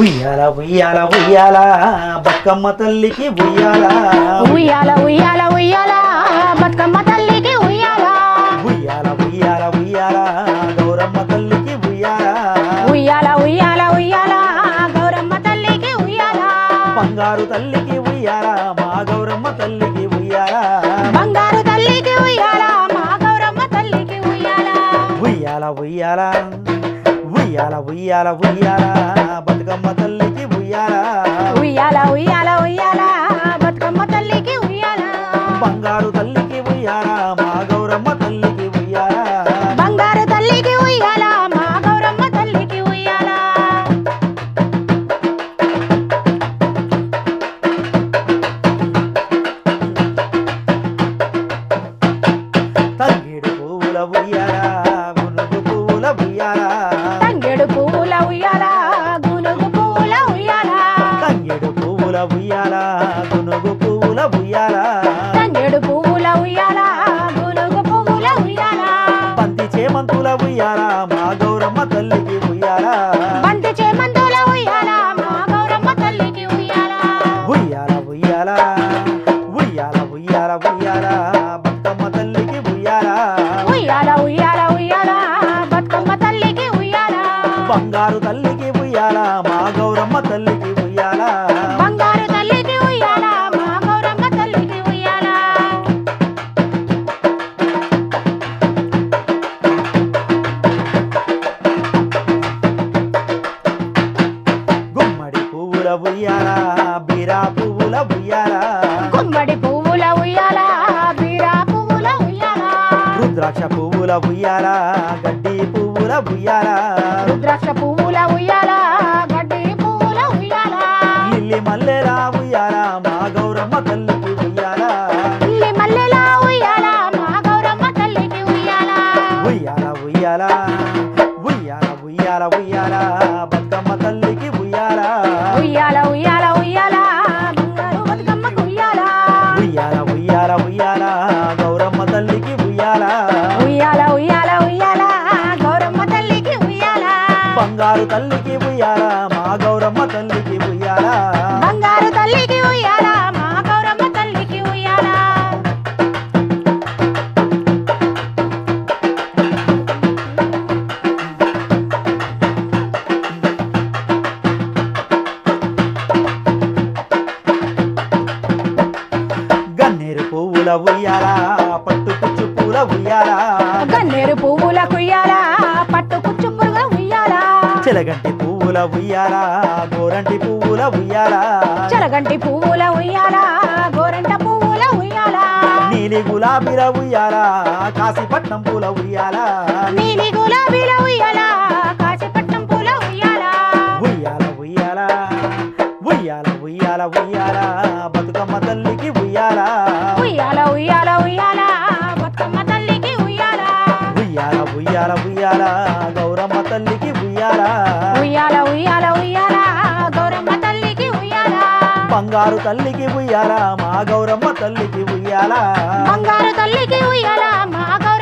ఉయ్యాల ఉయ్యాల ఉయ్యాల బతుకమ్మ తల్లికి ఉయ్యాల ఉయ్యాల ఉయ్యాల ఉయ్యాల బతుకమ్మ తల్లికి ఉయ్యాల ఉయ్యాల ఉయ్యాల ఉయ్యాల గౌరమ్మ తల్లికి ఉయ్యాల ఉయ్యాల ఉయ్యాల ఉయ్యాల గౌరమ్మ తల్లికి ఉయ్యాల బంగారు తల్లికి ఉయ్యాల మా గౌరమ్మ తల్లికి ఉయ్యాల బంగారు తల్లికి ఉయ్యాల మా గౌరమ్మ తల్లికి ఉయ్యాల ఉయ్యాల ఉయ్యాల ఉయ్యాల ఉయ్యాల ఉయ్యాల బతుకమ్మ తల్లికి ఉయ్యాలా ఉయ్యాలా ఉయ్యాలా ఉయ్యాలా బతుకమ్మ తల్లికి ఉయ్యాలా బంగారు తల్లికి ఉయ్యాలా మా గౌరమ్మ తల్లికి ఉయ్యాలా బంగారు తల్లికి ఉయ్యాలా మా గౌరమ్మ తల్లికి ఉయ్యాలా తంగేడు పూల ఉయ్యాలా గునుగు పూల ఉయ్యాలా తంగేడు పూల ఉయ్యాలా ఉయ్యాలా గునుగు పువ్వుల ఉయ్యాలా తంగేడు పువ్వుల ఉయ్యాలా గునుగు పువ్వుల ఉయ్యాలా బంతి చేమంతుల ఉయ్యాలా మా గౌరమ్మ తల్లికి ఉయ్యాలా బంతి చేమంతుల ఉయ్యాలా మా గౌరమ్మ తల్లికి ఉయ్యాలా ఉయ్యాల ఉయ్యాల ఉయ్యాల ఉయ్యాల ఉయ్యాల బతుకమ్మ తల్లికి ఉయ్యాలా ఉయ్యాల ఉయ్యాల ఉయ్యాల బతుకమ్మ తల్లికి ఉయ్యాలా బంగారు తల్లికి ఉయ్యాలా మా గౌరమ్మ తల్లికి ఉయ్యాలా ఉయ్యాలా బీరా పువ్వుల ఉయ్యాలా గుమ్మడి పువ్వుల ఉయ్యాలా బీరా పువ్వుల ఉయ్యాలా రుద్రాక్ష పువ్వుల ఉయ్యాలా గడ్డి పువ్వుల ఉయ్యాలా రుద్రాక్ష పువ్వుల ఉయ్యాలా గడ్డి పువ్వుల ఉయ్యాలా ఇల్లి మల్లెలా ఉయ్యాలా మా గౌరమ్మ తల్లికి ఉయ్యాలా ఇల్లి మల్లెలా ఉయ్యాలా మా గౌరమ్మ తల్లికి ఉయ్యాలా ఉయ్యాలా ఉయ్యాలా ఉయ్యాలా ఉయ్యాల ఉయ్యాలా బతుకమ్మ తల్లికి ఉయ్యాలా ఉయ్యాల ఉయ్యాల ఉయ్యాల బంగారు బతుకమ్మకు ఉయ్యాల ఉయ్యాల ఉయ్యాల ఉయ్యాల గౌరమ్మ తల్లికి ఉయ్యాల ఉయ్యాల ఉయ్యాల ఉయ్యాల గౌరమ్మ తల్లికి ఉయ్యాల బంగారు తల్లికి ఉయ్యాల మా గౌరమ్మ తల్లికి ఉయ్యాల బంగారు తల్లికి ఉయ్యాల మా గౌరమ్మ తల్లికి ఉయ్యాల పూల ఉయ్యాలా పట్టు కుచ్చు పూల ఉయ్యాలా గన్నేరు పువ్వుల కుయ్యాలా పట్టు కుచ్చు పురుగు ఉయ్యాలా చెలగంటి పువ్వుల ఉయ్యాలా గోరంటి పువ్వుల ఉయ్యాలా చెలగంటి పువ్వుల ఉయ్యాలా గోరంట పువ్వుల ఉయ్యాలా నీలి గులాబీల ఉయ్యాలా కాశీపట్నం పూల ఉయ్యాలా నీలి గులాబీల ఉయ్యాలా కాశీపట్నం పూల ఉయ్యాలా ఉయ్యాల ఉయ్యాల ఉయ్యాల ఉయ్యాల ఉయ్యాలా బతుకమ్మ తల్లికి ఉయ్యాలా ఉయ్యాల ఉయ్యాల ఉయ్యాల బతుకమ్మ తల్లికి ఉయ్యాలా ఉయ్యాల ఉయ్యాల ఉయ్యాల గౌరమ్మ తల్లికి ఉయ్యాలా ఉయ్యాల ఉయ్యాల ఉయ్యాల గౌరమ్మ తల్లికి ఉయ్యాలా బంగారు తల్లికి ఉయ్యాలా మా గౌరమ్మ తల్లికి ఉయ్యాలా బంగారు తల్లికి ఉయ్యాలా మా